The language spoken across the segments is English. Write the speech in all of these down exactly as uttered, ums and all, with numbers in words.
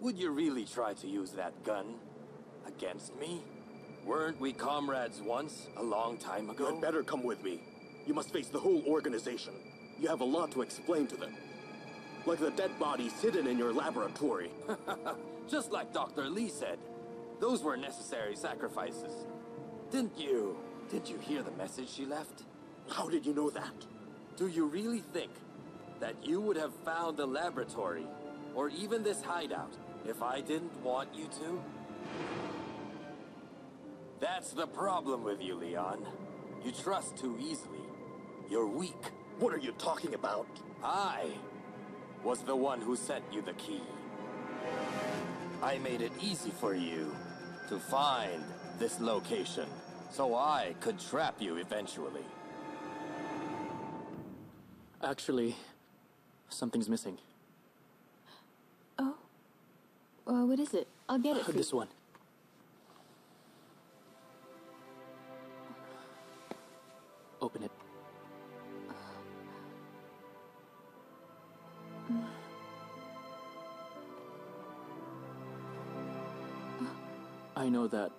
Would you really try to use that gun against me? Weren't we comrades once, a long time ago? You'd better come with me. You must face the whole organization. You have a lot to explain to them. Like the dead bodies hidden in your laboratory. Just like Doctor Lee said, those were necessary sacrifices. Didn't you... did you hear the message she left? How did you know that? Do you really think that you would have found the laboratory, or even this hideout, if I didn't want you to? That's the problem with you, Leon. You trust too easily. You're weak. What are you talking about? I was the one who sent you the key. I made it easy for you to find this location, so I could trap you eventually. Actually, something's missing. Oh? Uh, what is it? I'll get it for you. This one. Open it. I know that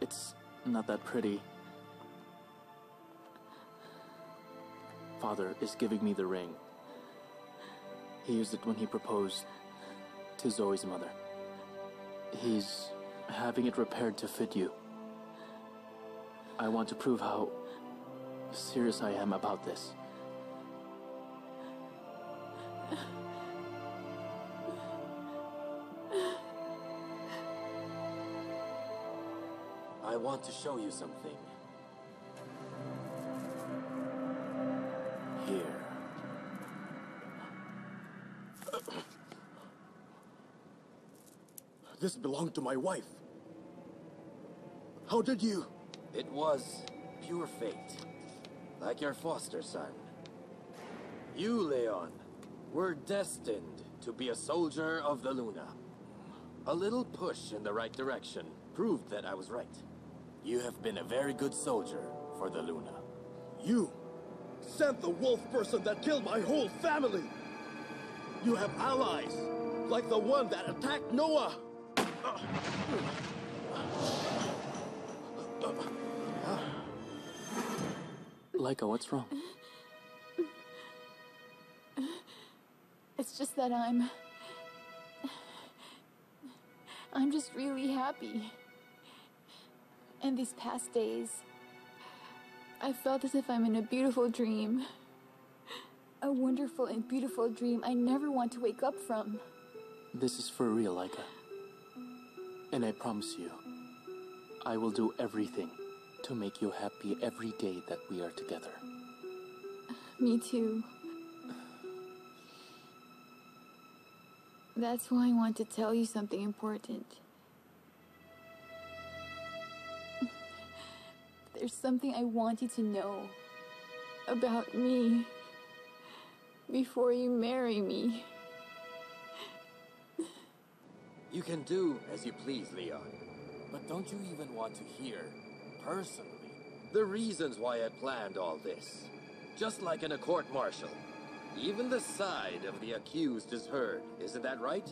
it's not that pretty. Father is giving me the ring. He used it when he proposed to Zoe's mother. He's having it repaired to fit you. I want to prove how serious I am about this. I want to show you something. Here. This belonged to my wife. How did you? It was pure fate, like your foster son. You, Leon, were destined to be a soldier of the Luna. A little push in the right direction proved that I was right. You have been a very good soldier for the Luna. You sent the wolf person that killed my whole family! You have allies, like the one that attacked Noah! Lyca, what's wrong? It's just that I'm... I'm just really happy. And these past days, I felt as if I'm in a beautiful dream. A wonderful and beautiful dream I never want to wake up from. This is for real, Lyca. And I promise you, I will do everything to make you happy every day that we are together. Me too. That's why I want to tell you something important. There's something I want you to know about me before you marry me. You can do as you please, Leon. But don't you even want to hear, personally, the reasons why I planned all this? Just like in a court-martial, even the side of the accused is heard. Isn't that right?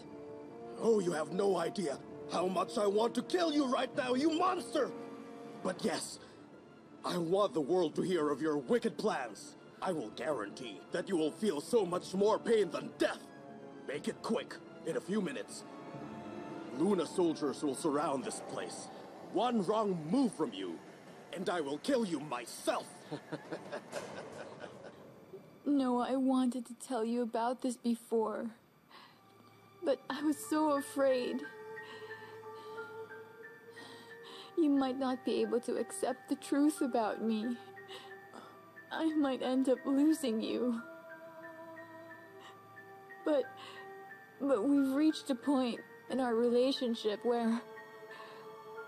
Oh, you have no idea how much I want to kill you right now, you monster! But yes, I want the world to hear of your wicked plans. I will guarantee that you will feel so much more pain than death. Make it quick. In a few minutes, Luna soldiers will surround this place. One wrong move from you, and I will kill you myself. No, I wanted to tell you about this before, but I was so afraid. You might not be able to accept the truth about me. I might end up losing you. But, but we've reached a point in our relationship where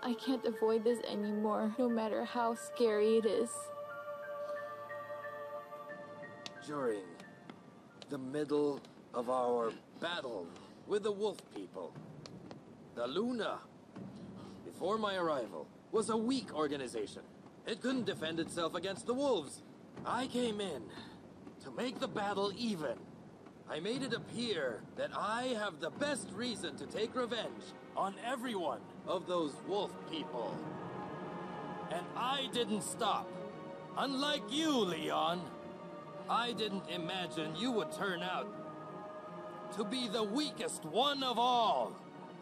I can't avoid this anymore, no matter how scary it is. During the middle of our battle with the wolf people, the Luna, before my arrival, was a weak organization. It couldn't defend itself against the wolves, I came in to make the battle even. I made it appear that I have the best reason to take revenge on every one of those wolf people. And I didn't stop. Unlike you, Leon, I didn't imagine you would turn out to be the weakest one of all.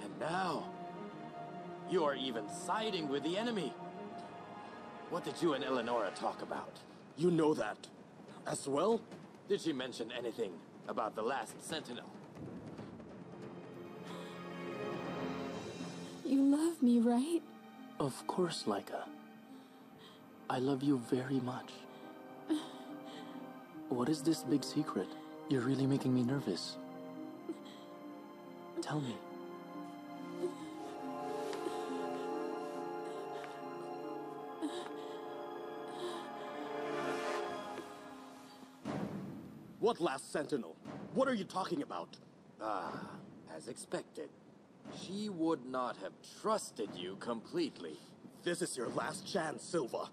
And now, you are even siding with the enemy. What did you and Eleonora talk about? You know that. As well? Did she mention anything about the Last Sentinel? You love me, right? Of course, Lyca. I love you very much. What is this big secret? You're really making me nervous. Tell me. What Last Sentinel? What are you talking about? Ah, as expected. She would not have trusted you completely. This is your last chance, Silva.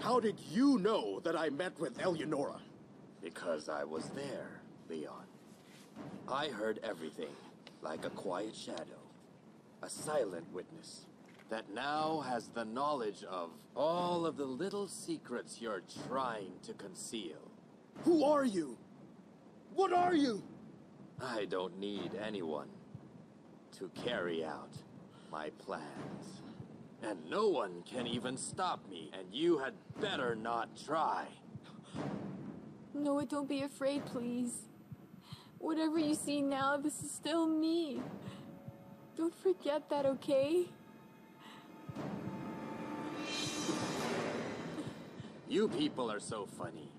How did you know that I met with Eleonora? Because I was there, Leon. I heard everything, like a quiet shadow. A silent witness that now has the knowledge of all of the little secrets you're trying to conceal. Who are you? What are you? I don't need anyone to carry out my plans. And no one can even stop me, and you had better not try. Noah, don't be afraid, please. Whatever you see now, this is still me. Don't forget that, okay? You people are so funny.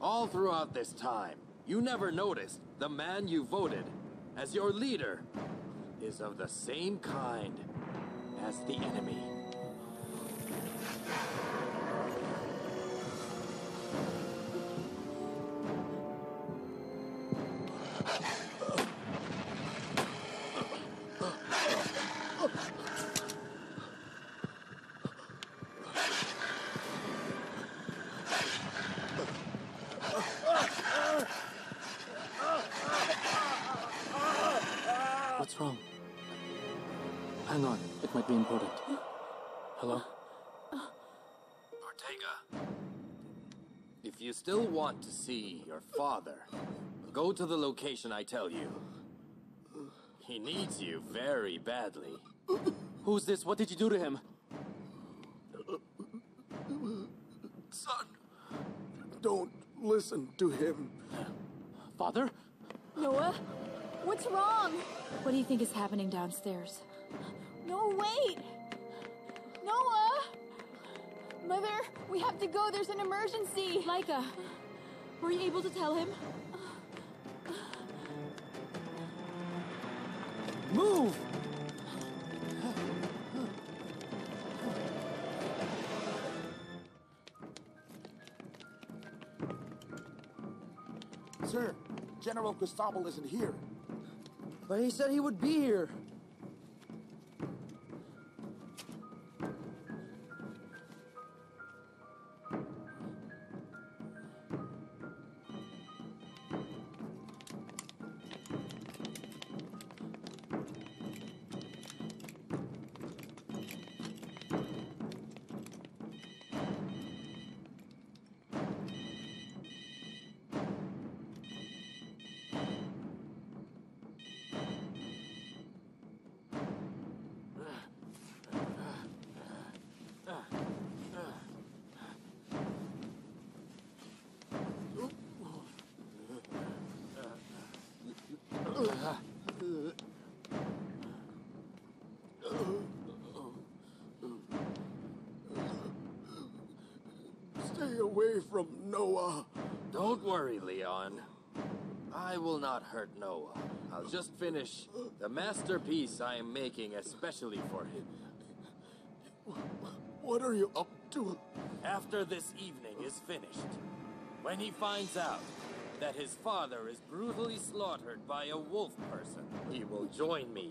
All throughout this time, you never noticed the man you voted as your leader is of the same kind as the enemy. Hang on, it might be important. Hello? Ortega. If you still want to see your father, go to the location I tell you. He needs you very badly. Who's this? What did you do to him? Son, don't listen to him. Father? Noah? What's wrong? What do you think is happening downstairs? No, wait! Noah! Mother, we have to go. There's an emergency. Lyca, were you able to tell him? Move! Sir, General Cristobal isn't here. But he said he would be here. Stay away from Noah. Don't worry, Leon. I will not hurt Noah. I'll just finish the masterpiece I am making especially for him. What are you up to? After this evening is finished, when he finds out that his father is brutally slaughtered by a wolf person, he will join me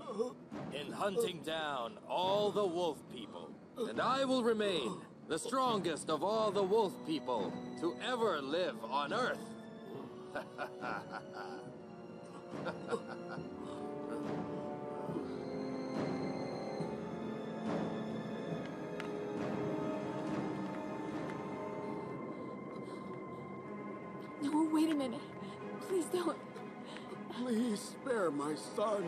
in hunting down all the wolf people, and I will remain the strongest of all the wolf people to ever live on Earth. No, wait a minute. Please don't. Please spare my son.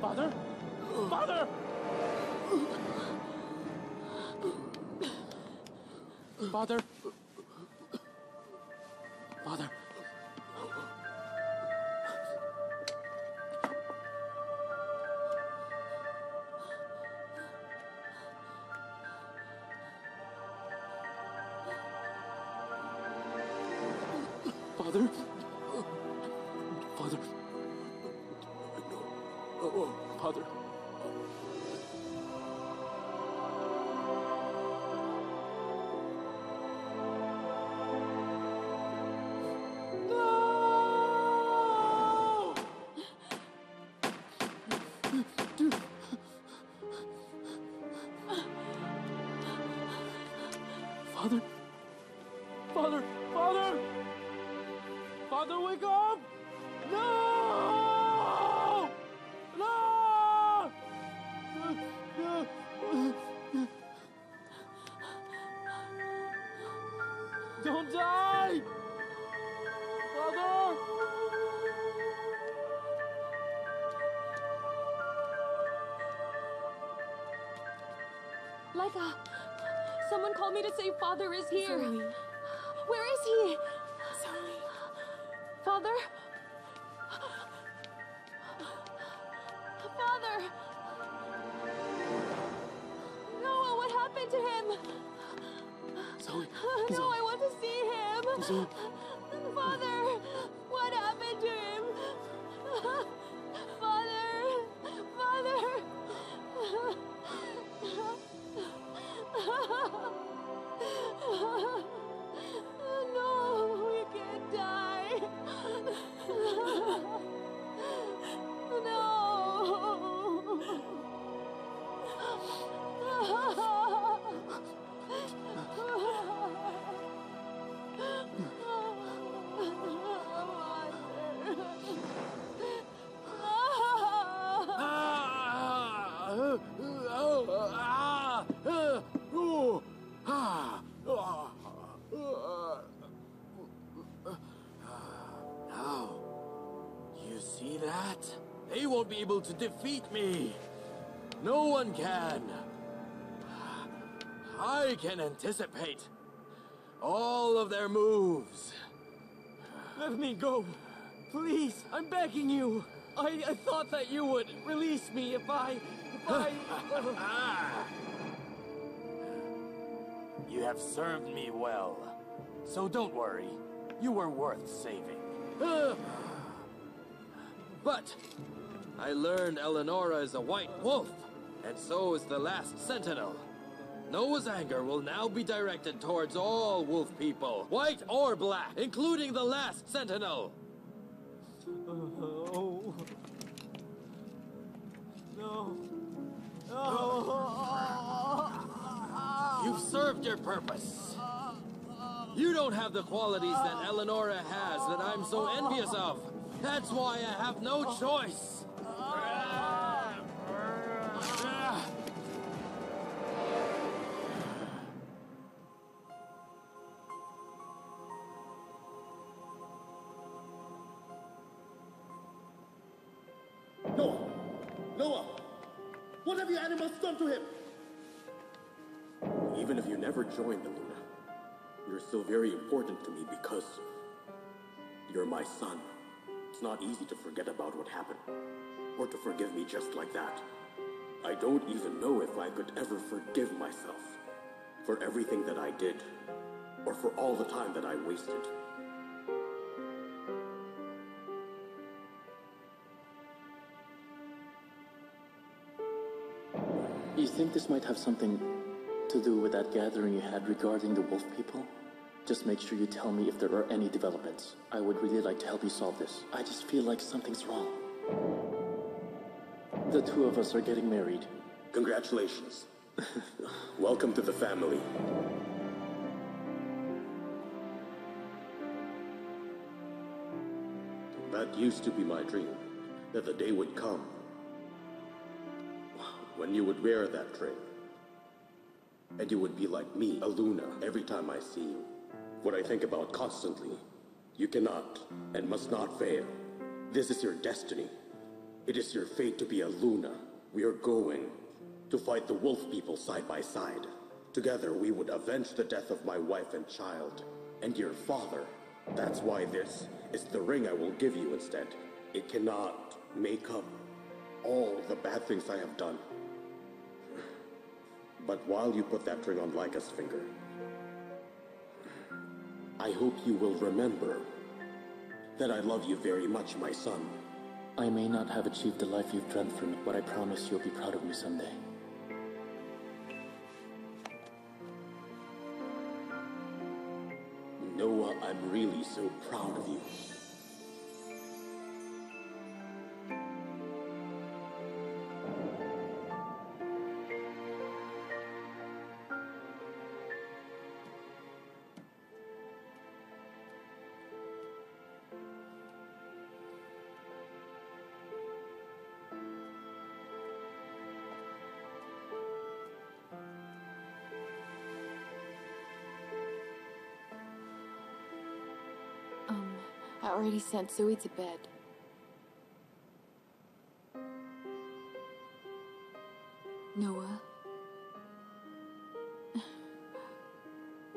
Father? Father? Father? Father? No. Father? Lyca, someone called me to say Father is here. Zoe. Where is he? Zoe. Father? Father! Noah, what happened to him? Zoe. No, Zoe. I want to see him. Zoe. Father, what happened to him? Father, Father. No, we can't die. No. They won't be able to defeat me. No one can. I can anticipate all of their moves. Let me go. Please, I'm begging you. I, I thought that you would release me if I... If I... You have served me well. So don't worry. You were worth saving. But I learned Eleonora is a white wolf, and so is the Last Sentinel. Noah's anger will now be directed towards all wolf people, white or black, including the Last Sentinel. Oh. No. No. You've served your purpose. You don't have the qualities that Eleonora has that I'm so envious of. That's why I have no choice. Noah! Noah! What have you animals done to him? even if you never join the Luna, you're still very important to me because you're my son. It's not easy to forget about what happened, or to forgive me just like that. I don't even know if I could ever forgive myself for everything that I did, or for all the time that I wasted. You think this might have something to do with that gathering you had regarding the wolf people? Just make sure you tell me if there are any developments. I would really like to help you solve this. I just feel like something's wrong. The two of us are getting married. Congratulations. Welcome to the family. That used to be my dream, that the day would come when you would wear that ring, and you would be like me, a Luna, every time I see you. What I think about constantly. You cannot and must not fail. This is your destiny. It is your fate to be a Luna. We are going to fight the wolf people side by side. Together we would avenge the death of my wife and child, and your father. That's why this is the ring I will give you instead. It cannot make up all the bad things I have done. But while you put that ring on Lyca's finger, I hope you will remember that I love you very much, my son. I may not have achieved the life you've dreamt for me, but I promise you'll be proud of me someday. Noah, I'm really so proud of you. I already sent Zoe to bed. Noah,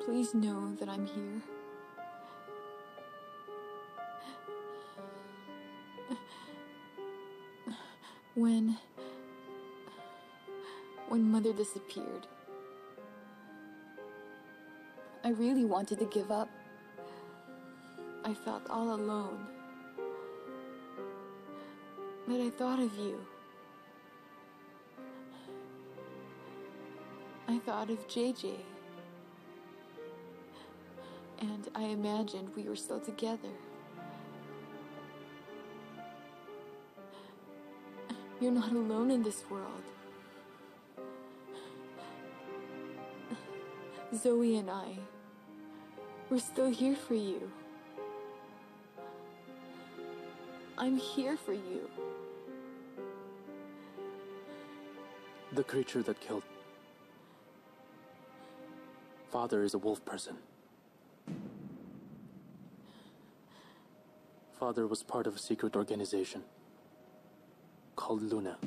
please know that I'm here. When, when Mother disappeared, I really wanted to give up. I felt all alone, but I thought of you. I thought of J J, and I imagined we were still together. You're not alone in this world. Zoe and I, we're still here for you. I'm here for you. The creature that killed Father is a wolf person. Father was part of a secret organization called Luna,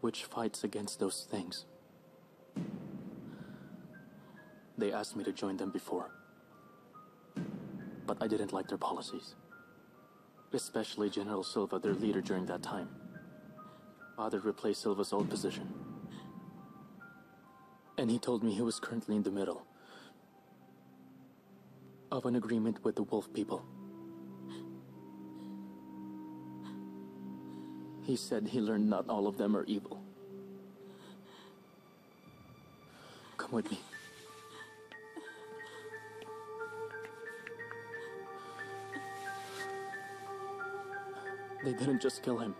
which fights against those things. They asked me to join them before, but I didn't like their policies, especially General Silva, their leader during that time. Father replaced Silva's old position, and he told me he was currently in the middle of an agreement with the wolf people. He said he learned not all of them are evil. Come with me. They didn't just kill him.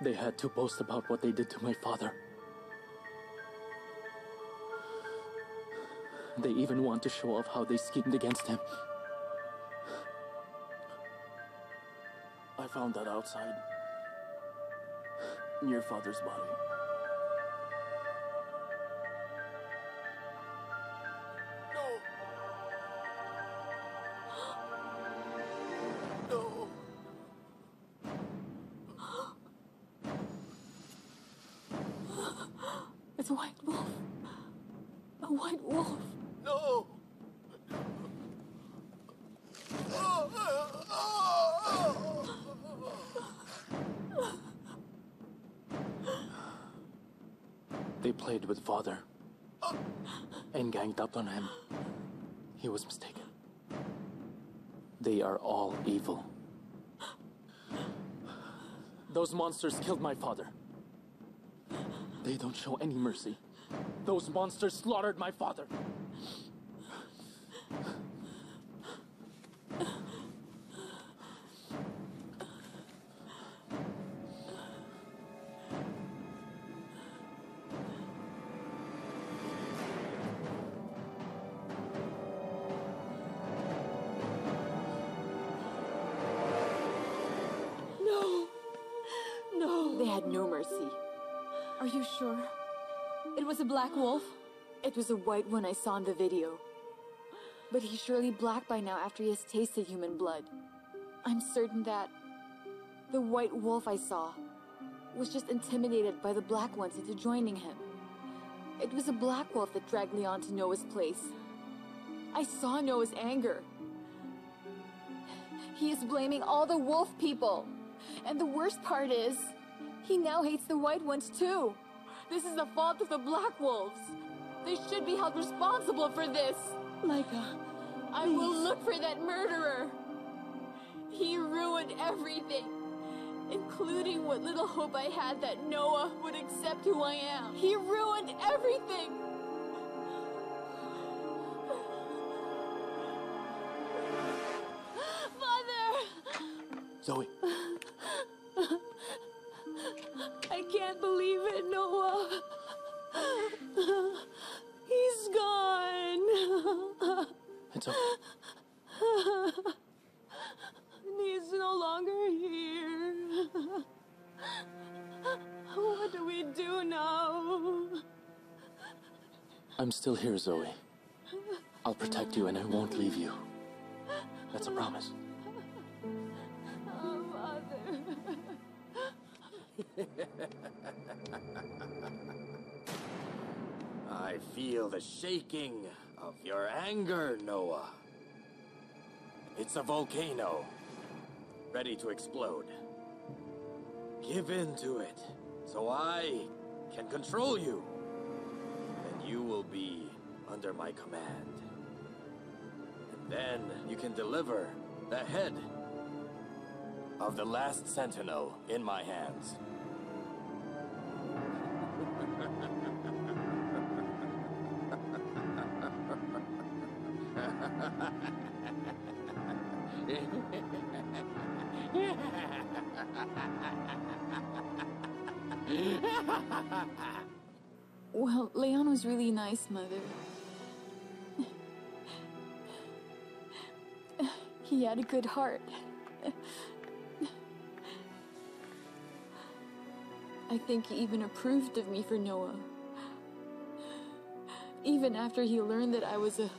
They had to boast about what they did to my father. They even want to show off how they schemed against him. I found that outside, near Father's body. There's a white wolf. A white wolf. No. They played with father and ganged up on him. He was mistaken. They are all evil. Those monsters killed my father. They don't show any mercy. Those monsters slaughtered my father. Black wolf? It was a white one I saw in the video. But he's surely black by now after he has tasted human blood. I'm certain that the white wolf I saw was just intimidated by the black ones into joining him. It was a black wolf that dragged Leon to Noah's place. I saw Noah's anger. He is blaming all the wolf people. And the worst part is, he now hates the white ones too. This is the fault of the Black Wolves. They should be held responsible for this. Lyca, I please. will look for that murderer. He ruined everything, including what little hope I had that Noah would accept who I am. He ruined everything. Mother! Zoe. I can't believe it, Noah. He's gone. It's okay. He's no longer here. What do we do now? I'm still here, Zoe. I'll protect you and I won't leave you. That's a promise. Oh, Mother. I feel the shaking of your anger, Noah. It's a volcano, ready to explode. Give in to it, so I can control you. And you will be under my command. And then you can deliver the head of the Last Sentinel in my hands. Well, Leon was really nice, Mother. He had a good heart. I think he even approved of me for Noah. Even after he learned that I was a,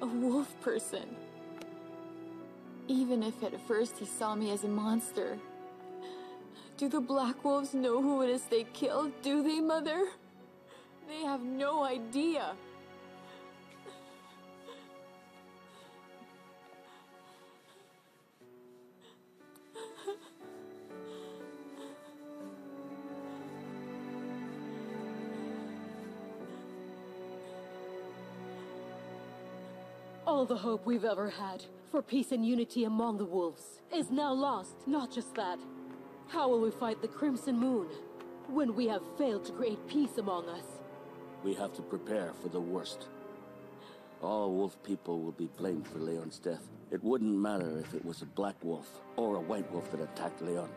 a wolf person. Even if at first he saw me as a monster. Do the black wolves know who it is they killed? Do they, Mother? They have no idea. All the hope we've ever had for peace and unity among the wolves is now lost. Not just that. How will we fight the Crimson Moon when we have failed to create peace among us? We have to prepare for the worst. All wolf people will be blamed for Leon's death. It wouldn't matter if it was a black wolf or a white wolf that attacked Leon.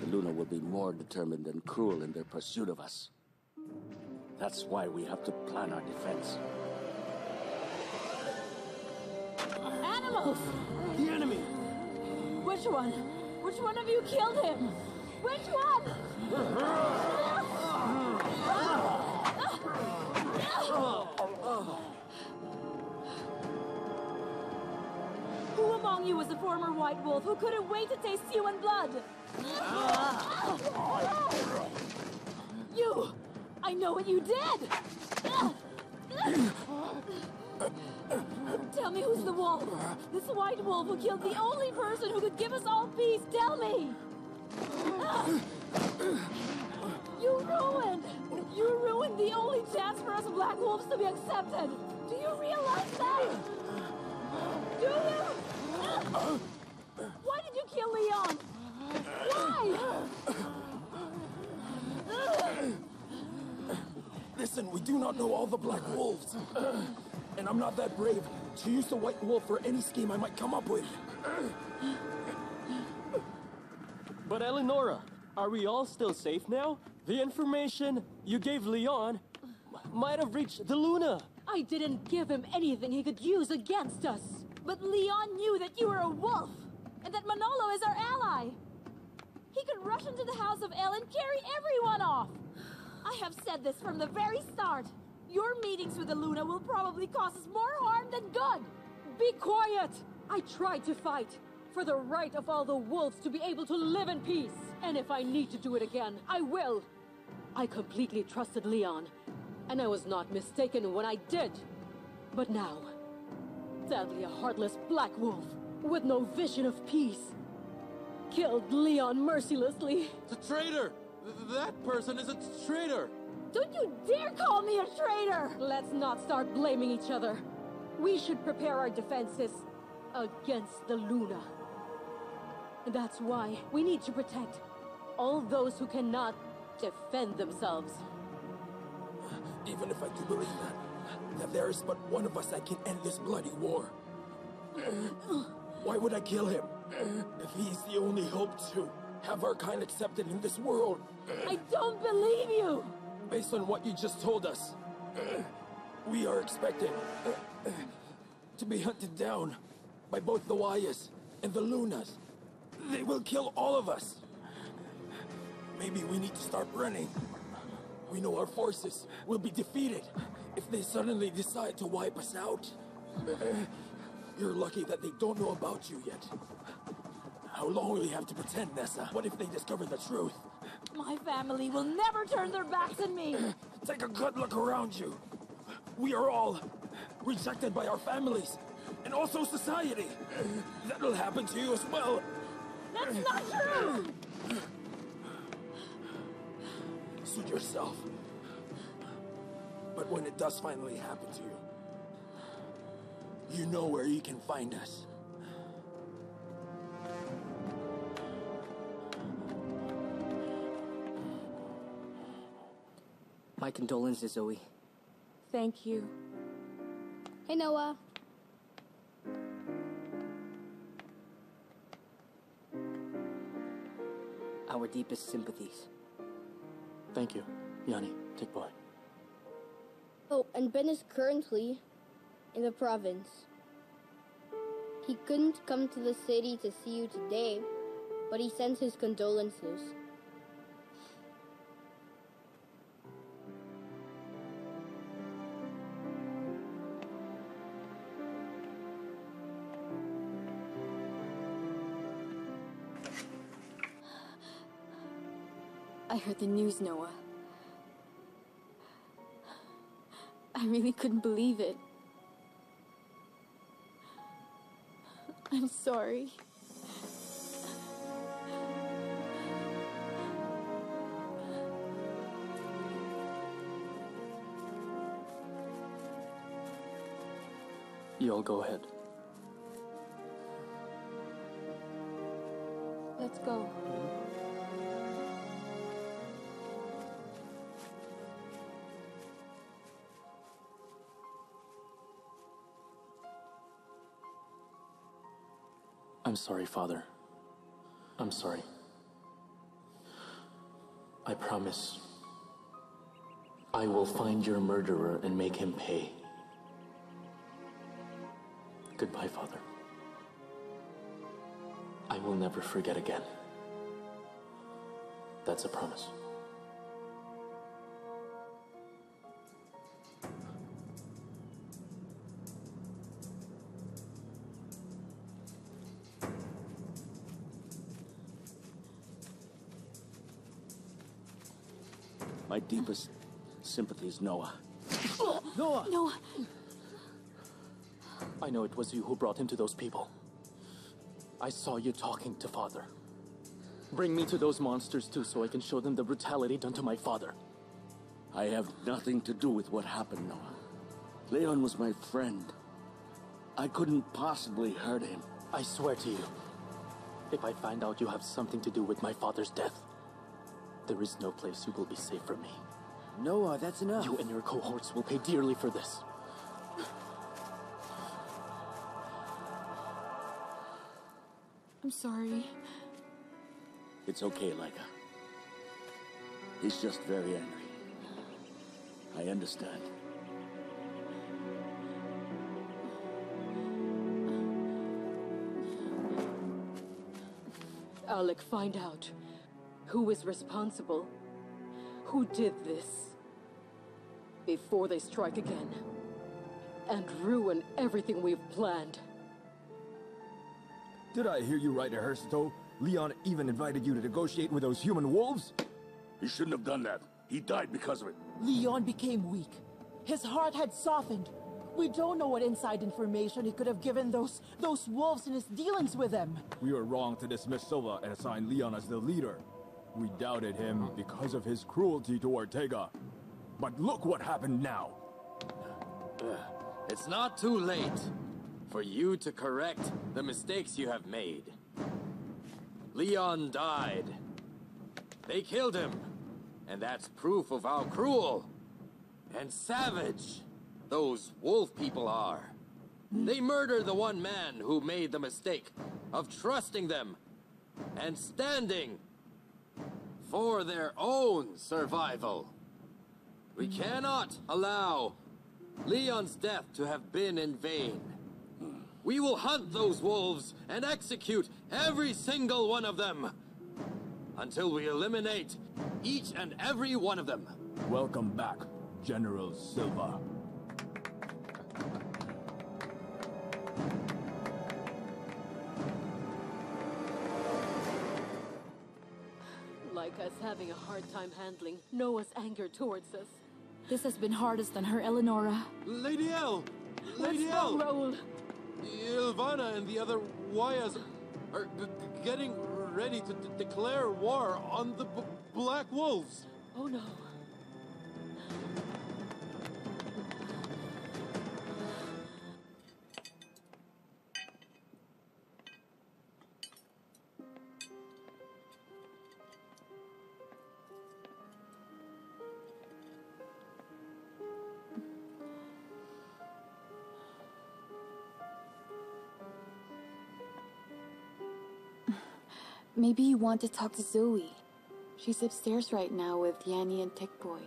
The Luna will be more determined and cruel in their pursuit of us. That's why we have to plan our defense. Animals! The enemy! Which one? Which one of you killed him? Which one? Who among you was a former white wolf who couldn't wait to taste human blood? You! I I know what you did! Tell me who's the wolf. This white wolf who killed the only person who could give us all peace. Tell me! You ruined! You ruined the only chance for us black wolves to be accepted! Do you realize that? Do you? Why did you kill Leon? Why? Listen, we do not know all the black wolves. And I'm not that brave to use the white wolf for any scheme I might come up with. But Eleonora, are we all still safe now? The information you gave Leon might have reached the Luna. I didn't give him anything he could use against us. But Leon knew that you were a wolf, and that Manolo is our ally. He could rush into the house of El and carry everyone off. I have said this from the very start. Your meetings with the Luna will probably cause us more harm than good! Be quiet! I tried to fight for the right of all the wolves to be able to live in peace. And if I need to do it again, I will. I completely trusted Leon, and I was not mistaken when I did. But now, sadly a heartless black wolf with no vision of peace killed Leon mercilessly. The traitor! That person is a traitor! Don't you dare call me a traitor! Let's not start blaming each other. We should prepare our defenses against the Luna. That's why we need to protect all those who cannot defend themselves. Even if I do believe that, that there is but one of us that can end this bloody war. Why would I kill him if he's the only hope to have our kind accepted in this world? I don't believe you! Based on what you just told us, we are expected to be hunted down by both the Wayas and the Lunas. They will kill all of us. Maybe we need to start running. We know our forces will be defeated if they suddenly decide to wipe us out. You're lucky that they don't know about you yet. How long will we have to pretend, Nessa? What if they discover the truth? My family will never turn their backs on me! Take a good look around you. We are all rejected by our families, and also society. That'll happen to you as well. That's not true! Suit yourself. But when it does finally happen to you, you know where you can find us. My condolences, Zoe. Thank you. Hey, Noah. Our deepest sympathies. Thank you, Yanni, Tech Boy. Oh, and Ben is currently in the province. He couldn't come to the city to see you today, but he sends his condolences. I heard the news, Noah. I really couldn't believe it. I'm sorry. Y'all go ahead. Let's go. I'm sorry, Father. I'm sorry. I promise. I will find your murderer and make him pay. Goodbye, Father. I will never forget again. That's a promise. My deepest Sympathies, Noah. Noah! Noah! I know it was you who brought him to those people. I saw you talking to Father. Bring me to those monsters too, so I can show them the brutality done to my father. I have nothing to do with what happened, Noah. Leon was my friend. I couldn't possibly hurt him. I swear to you, if I find out you have something to do with my father's death, there is no place you will be safe from me. Noah, that's enough. You and your cohorts will pay dearly for this. I'm sorry. It's okay, Lyca. He's just very angry. I understand. Alec, find out who is responsible, who did this, before they strike again and ruin everything we've planned. Did I hear you right, Hersito? Leon even invited you to negotiate with those human wolves? He shouldn't have done that. He died because of it. Leon became weak. His heart had softened. We don't know what inside information he could have given those those wolves in his dealings with them. We were wrong to dismiss Silva and assign Leon as the leader. We doubted him because of his cruelty to Ortega. But look what happened now. It's not too late for you to correct the mistakes you have made. Leon died. They killed him. And that's proof of how cruel and savage those wolf people are. They murder the one man who made the mistake of trusting them and standing for their own survival. We cannot allow Leon's death to have been in vain. We will hunt those wolves and execute every single one of them until we eliminate each and every one of them. Welcome back, General Silva. Lyca's having a hard time handling Noah's anger towards us. This has been hardest on her, Eleonora. Lady El! Lady El! Ilvana and the other Wayas are g getting ready to d declare war on the... B Black wolves! Oh no. Maybe you want to talk to Zoe. She's upstairs right now with Yanni and Tech Boy.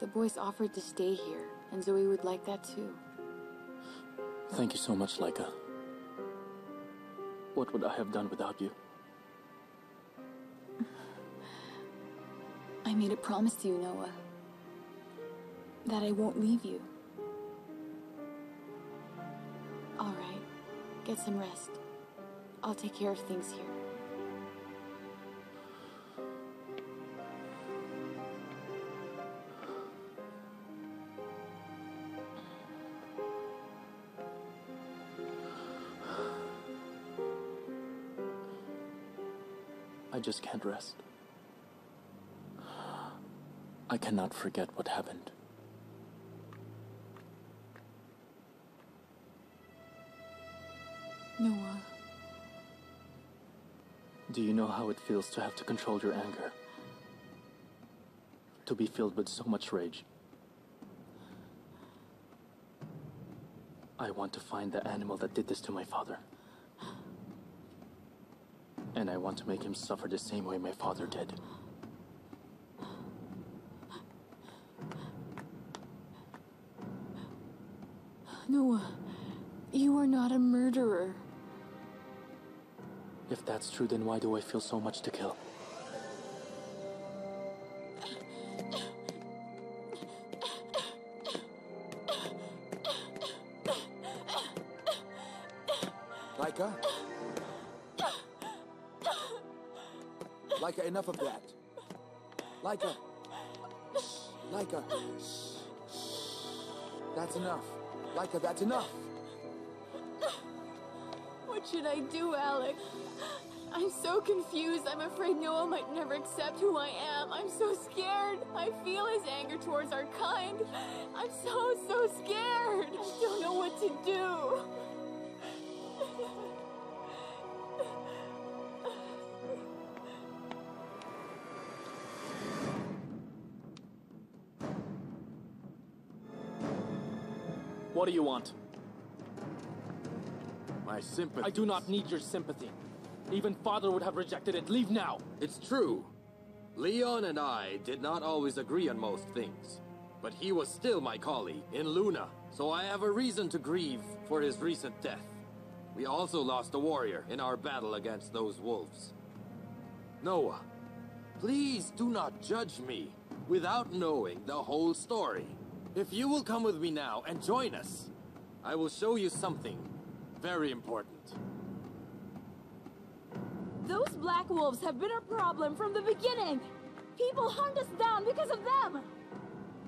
The boys offered to stay here, and Zoe would like that too. Thank you so much, Lyca. What would I have done without you? I made a promise to you, Noah, that I won't leave you. All right, get some rest. I'll take care of things here. I just can't rest. I cannot forget what happened. Noah. Do you know how it feels to have to control your anger? To be filled with so much rage? I want to find the animal that did this to my father. And I want to make him suffer the same way my father did. Noah, you are not a murderer. If that's true, then why do I feel so much to kill? Lyca? Lyca, enough of that. Lyca, Lyca. That's enough. Lyca, that's enough. What should I do, Alec? I'm so confused. I'm afraid Noah might never accept who I am. I'm so scared. I feel his anger towards our kind. I'm so, so scared. I don't know what to do. What do you want? My sympathy. I do not need your sympathy. Even father would have rejected it. Leave now! It's true. Leon and I did not always agree on most things. But he was still my colleague in Luna, so I have a reason to grieve for his recent death. We also lost a warrior in our battle against those wolves. Noah, please do not judge me without knowing the whole story. If you will come with me now and join us, I will show you something very important. Those black wolves have been a problem from the beginning! People hunt us down because of them!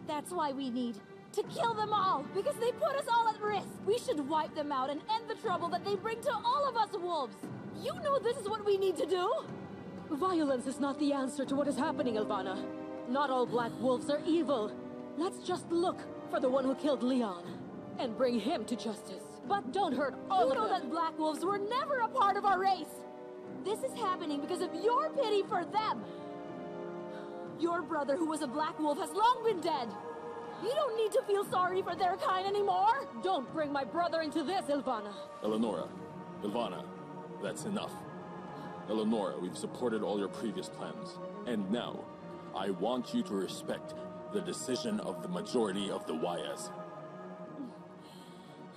That's why we need to kill them all, because they put us all at risk! We should wipe them out and end the trouble that they bring to all of us wolves! You know this is what we need to do! Violence is not the answer to what is happening, Ilvana. Not all black wolves are evil. Let's just look for the one who killed Leon, and bring him to justice. But don't hurt all of them! You know that black wolves were never a part of our race! This is happening because of your pity for them! Your brother, who was a black wolf, has long been dead! You don't need to feel sorry for their kind anymore! Don't bring my brother into this, Ilvana! Eleonora, Ilvana, that's enough. Eleonora, we've supported all your previous plans. And now, I want you to respect the decision of the majority of the Wayas.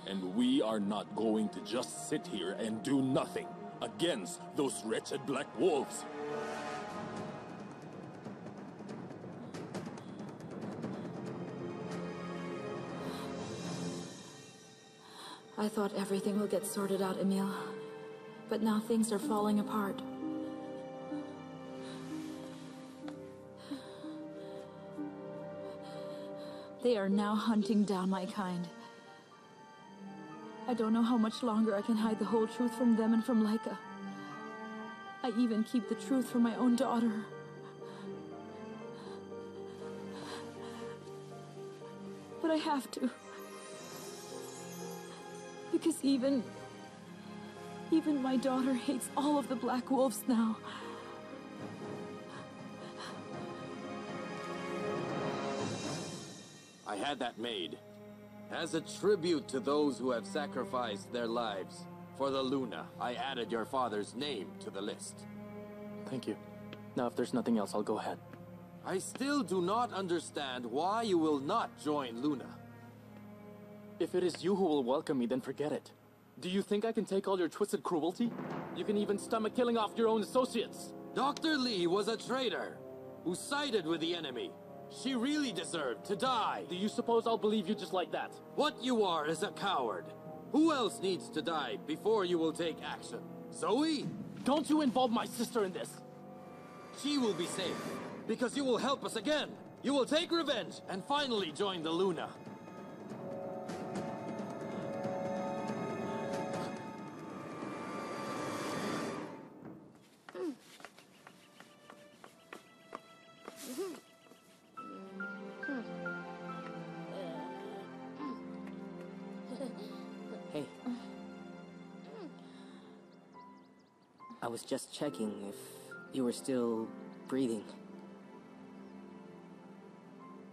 And we are not going to just sit here and do nothing against those wretched black wolves. I thought everything would get sorted out, Emil. But now things are falling apart. They are now hunting down my kind. I don't know how much longer I can hide the whole truth from them and from Lyca. I even keep the truth from my own daughter. But I have to. Because even... even my daughter hates all of the black wolves now. I had that made. As a tribute to those who have sacrificed their lives for the Luna, I added your father's name to the list. Thank you. Now, if there's nothing else, I'll go ahead. I still do not understand why you will not join Luna. If it is you who will welcome me, then forget it. Do you think I can take all your twisted cruelty? You can even stomach killing off your own associates. Doctor Lee was a traitor who sided with the enemy. She really deserved to die! Do you suppose I'll believe you just like that? What you are is a coward. Who else needs to die before you will take action? Zoe? Don't you involve my sister in this! She will be safe, because you will help us again! You will take revenge, and finally join the Luna! I was just checking if you were still breathing.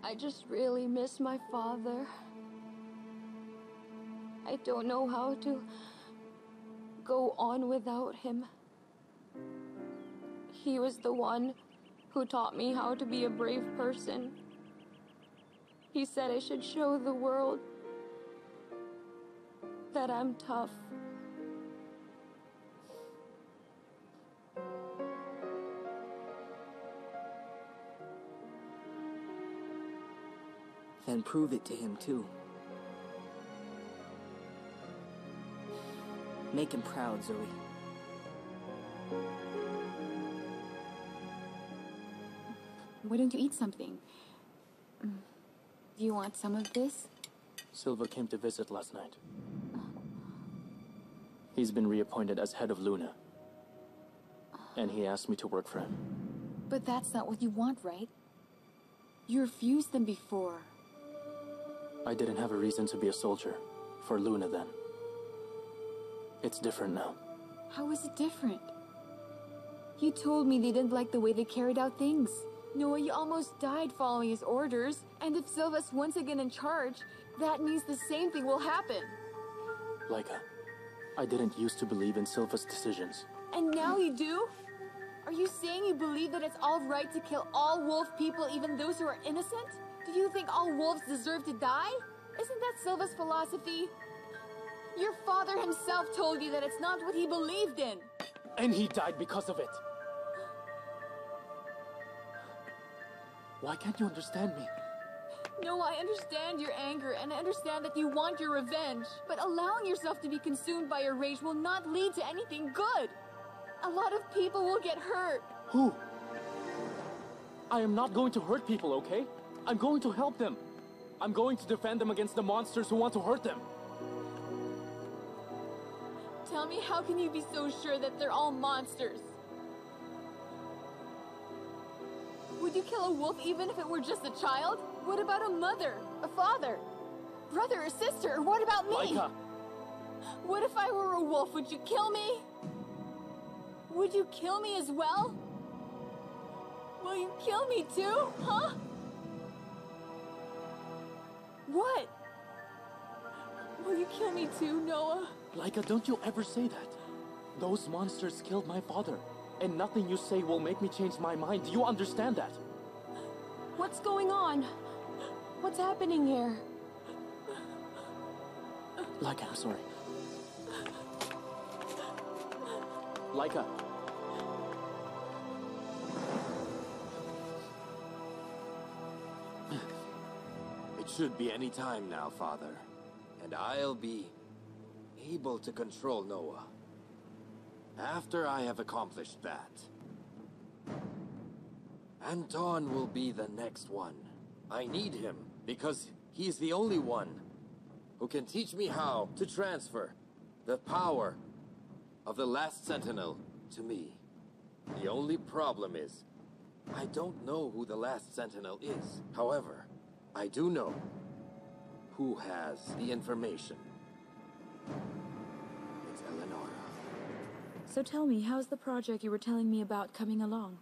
I just really miss my father. I don't know how to go on without him. He was the one who taught me how to be a brave person. He said I should show the world that I'm tough. And prove it to him, too. Make him proud, Zoe. Why don't you eat something? You want some of this? Silva came to visit last night. He's been reappointed as head of Luna. And he asked me to work for him. But that's not what you want, right? You refused them before. I didn't have a reason to be a soldier. For Luna then. It's different now. How is it different? You told me they didn't like the way they carried out things. Noah, you almost died following his orders. And if Silva's once again in charge, that means the same thing will happen. Lyca, I didn't used to believe in Silva's decisions. And now you do? Are you saying you believe that it's all right to kill all wolf people, even those who are innocent? Do you think all wolves deserve to die? Isn't that Silva's philosophy? Your father himself told you that it's not what he believed in. And he died because of it. Why can't you understand me? No, I understand your anger, and I understand that you want your revenge. But allowing yourself to be consumed by your rage will not lead to anything good. A lot of people will get hurt. Who? I am not going to hurt people, okay? I'm going to help them. I'm going to defend them against the monsters who want to hurt them. Tell me, how can you be so sure that they're all monsters? Would you kill a wolf even if it were just a child? What about a mother, a father, brother or sister? Or what about me? Lyca. What if I were a wolf? Would you kill me? Would you kill me as well? Will you kill me too, huh? What? Will you kill me too, Noah? Lyca, don't you ever say that. Those monsters killed my father, and nothing you say will make me change my mind. Do you understand that? What's going on? What's happening here? Lyca, I'm sorry. Lyca. It should be any time now, Father. And I'll be able to control Noah. After I have accomplished that, Anton will be the next one. I need him because he's the only one who can teach me how to transfer the power of the Last Sentinel to me. The only problem is, I don't know who the Last Sentinel is. However, I do know who has the information. It's Eleonora. So tell me, how's the project you were telling me about coming along?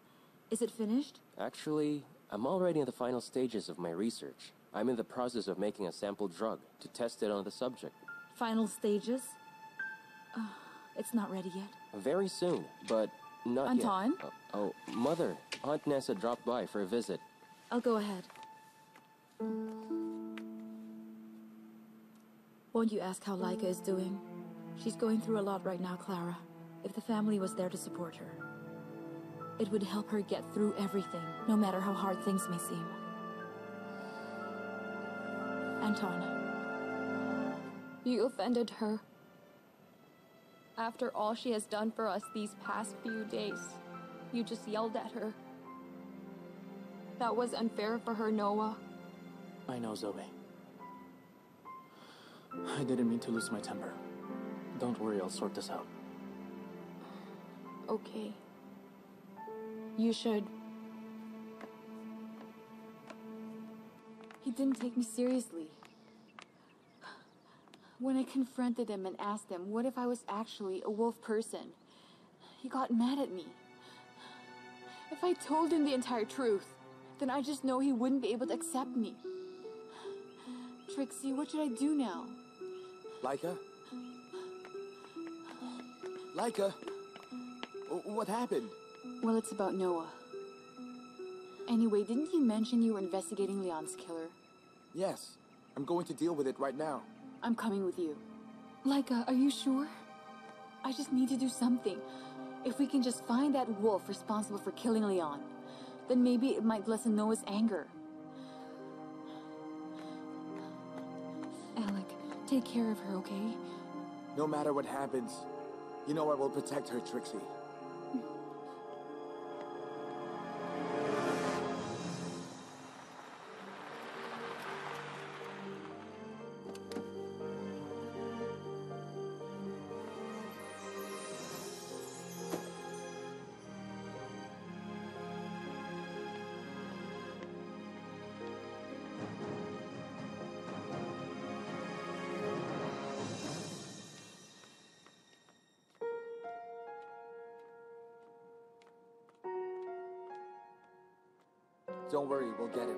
Is it finished? Actually, I'm already in the final stages of my research. I'm in the process of making a sample drug to test it on the subject. Final stages? Oh. It's not ready yet. Very soon, but not Anton? Yet. Oh, oh, Mother, Aunt Nessa dropped by for a visit. I'll go ahead. Won't you ask how Lyca is doing? She's going through a lot right now, Clara. If the family was there to support her, it would help her get through everything, no matter how hard things may seem. Anton. You offended her. After all she has done for us these past few days, you just yelled at her. That was unfair for her, Noah. I know, Zoe. I didn't mean to lose my temper. Don't worry, I'll sort this out. Okay. You should. He didn't take me seriously. When I confronted him and asked him what if I was actually a wolf person, he got mad at me. If I told him the entire truth, then I just know he wouldn't be able to accept me. Trixie, what should I do now? Lyca? Lyca? What happened? Well, it's about Noah. Anyway, didn't you mention you were investigating Leon's killer? Yes. I'm going to deal with it right now. I'm coming with you. Lyca, are you sure? I just need to do something. If we can just find that wolf responsible for killing Leon, then maybe it might lessen Noah's anger. Alec, take care of her, okay? No matter what happens, you know I will protect her, Trixie. Don't worry, we'll get him.